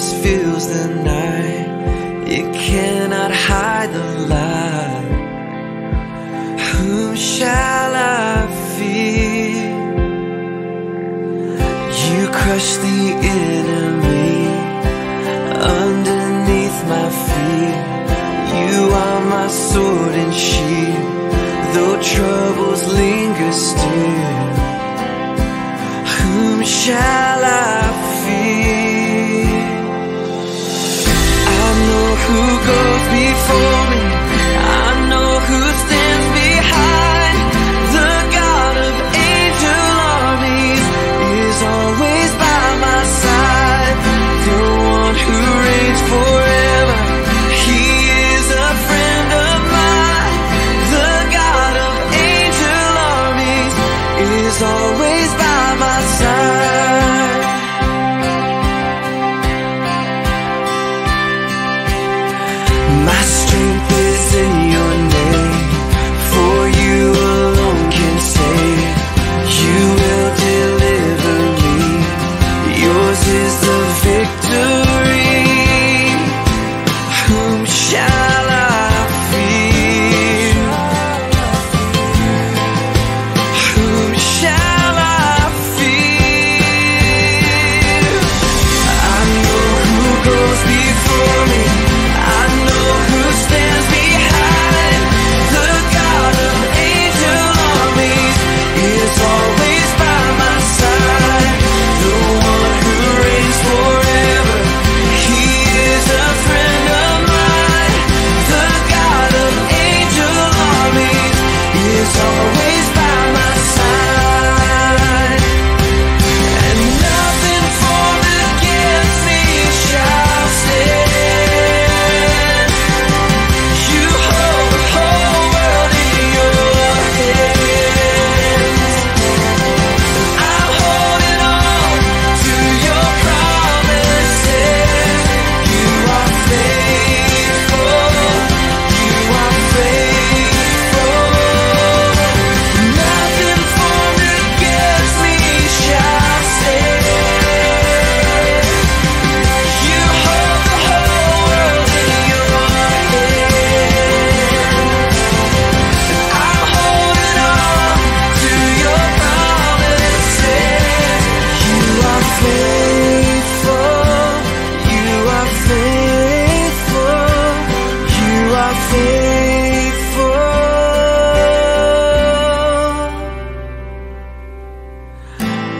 darkness fills the night, it cannot hide the light. Whom shall I fear? You crush the enemy underneath my feet. You are my sword and shield, though troubles linger still. Whom shall I fear? I know who goes before me, I know who stands behind. The God of angel armies is always by my side. The one who reigns forever, he is a friend of mine. The God of angel armies is always by my side. My strength is in your name, for you alone can save. You will deliver me, yours is the victory. Whom shall I fear? Whom shall I fear? I know who goes before me, I know who stands behind. The God of angel armies is always by my side. The one who reigns forever, he is a friend of mine. The God of angel armies is always by my side. And nothing formed against me shall stand. You hold the whole world in your hands. I'm holding on to your promises. You are faithful. You are faithful. Nothing formed against me shall stand. You hold the whole world in your hands. I'm holding on to your promises. You are faithful. You are faithful. You are faithful.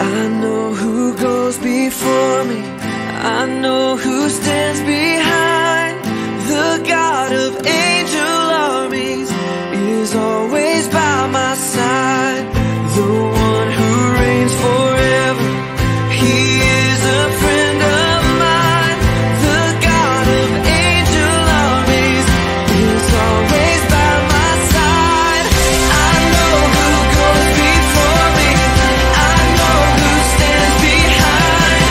I know who goes before me, I know who stands behind. The God of angel armies is always by my side. The one who reigns forever, he is a friend of mine. The God of angel armies is always by my side. I know who goes before me, I know who stands behind.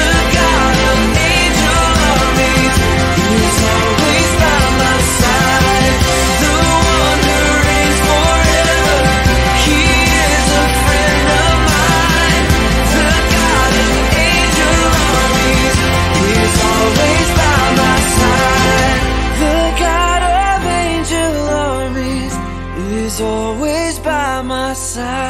The God of angel armies is always by my side. The one who reigns forever, he is a friend of mine. The God of angel armies is always by my side. The God of angel armies is always by my side.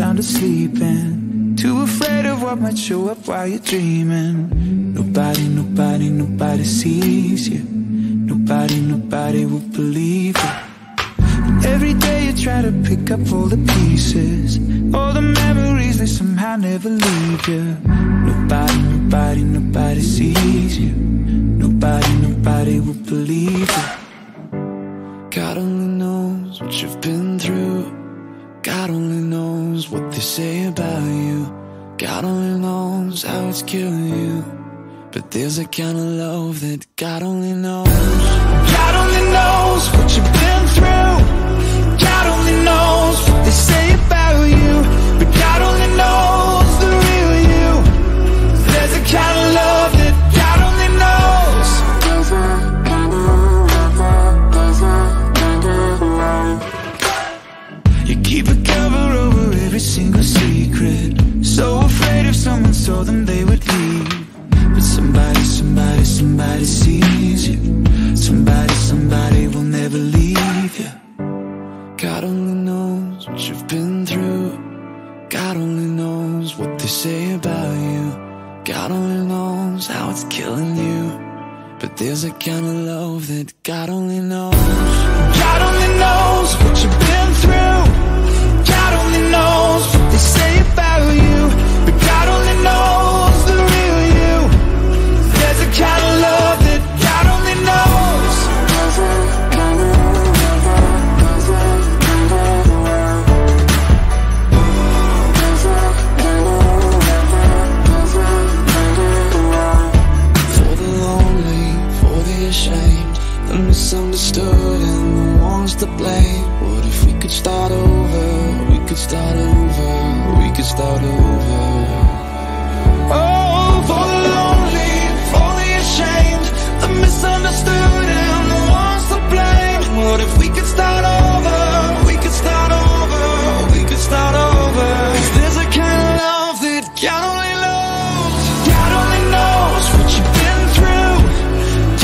sound asleep and too afraid of what might show up while you're dreaming. Nobody, nobody, nobody sees you. Nobody, nobody will believe you. And every day you try to pick up all the pieces, all the memories, they somehow never leave you. Nobody, nobody, nobody sees you. Nobody, nobody will believe you. God only knows what you've been through. God only knows what they say about you. God only knows how it's killing you. But there's a kind of love that God only knows. God only knows what you've been through. God only knows what they say about you. But God only knows the real you. There's a kind of love that God only knows. There's a kind of love, there's a kind of love. You keep a cover over every single secret, so afraid if someone saw them they would leave. But somebody, somebody, somebody sees you. Somebody, somebody will never leave you. God only knows what you've been through. God only knows what they say about you. God only knows how it's killing you. But there's a kind of love that God only knows. God only knows what you've been through. God only knows what they say about you. But God only knows the real you. There's a kind of love that God only knows. There's a kind of love, there's a kind of love. There's a kind of love, there's a kind of love. For the lonely, for the ashamed, the misunderstood and the ones to blame. What if we could start over, we could start over, we could start over. Oh, for the lonely, for the ashamed, the misunderstood and the ones to blame. What if we could start over, we could start over, we could start over. 'Cause there's a kind of love that God only knows. God only knows what you've been through.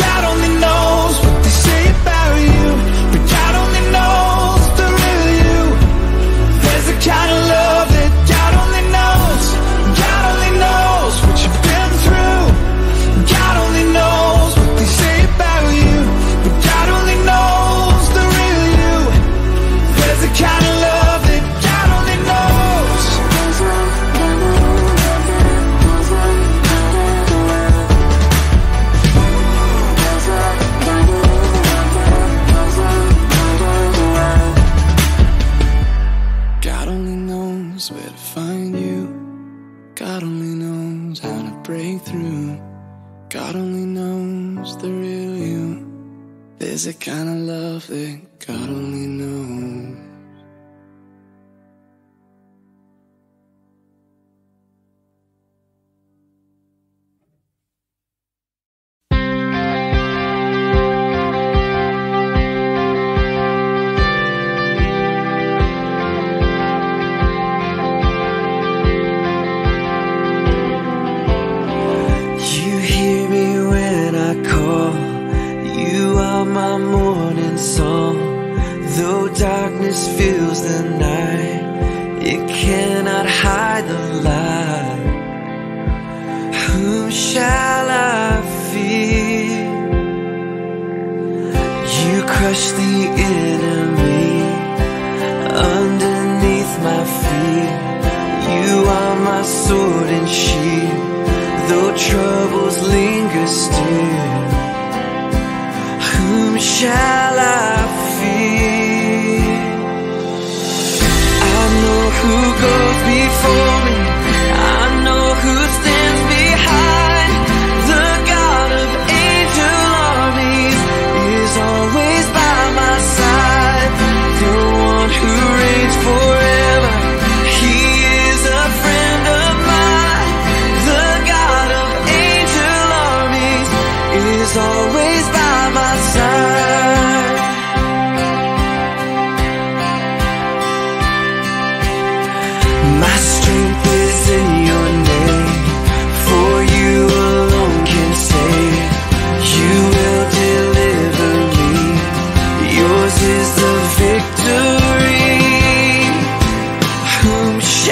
God only knows what they say about you. But God only knows kind of love that God only knows. God only knows what you've been through. God only knows what they say about you. But God only knows the real you. There's a kind of love that God only knows. Where to find you. God only knows how to break through. God only knows the real you. There's a kind of love that God only knows. My morning song, though darkness fills the night, it cannot hide the light. Whom shall I fear? You crush the enemy underneath my feet. You are my sword and shield, though troubles linger still. Whom shall I fear? I know who goes before me. I know who stands behind. The God of angel armies is always by my side. The one who reigns forever, he is a friend of mine. The God of angel armies is always by my side. My strength is in your name, for you alone can save. You will deliver me, yours is the victory. Whom shall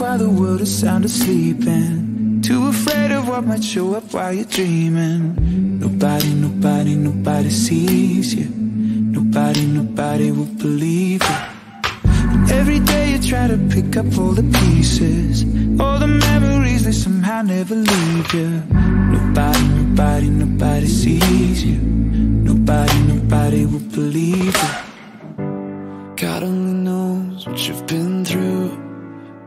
while the world is sound asleep, and too afraid of what might show up while you're dreaming. Nobody, nobody, nobody sees you. Nobody, nobody will believe you. And every day you try to pick up all the pieces, all the memories, they somehow never leave you. Nobody, nobody, nobody sees you. Nobody, nobody will believe you. God only knows what you've been through.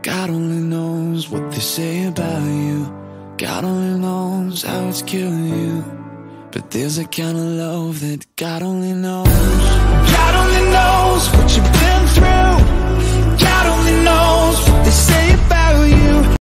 God only knows what they say about you. God only knows how it's killing you. But there's a kind of love that God only knows.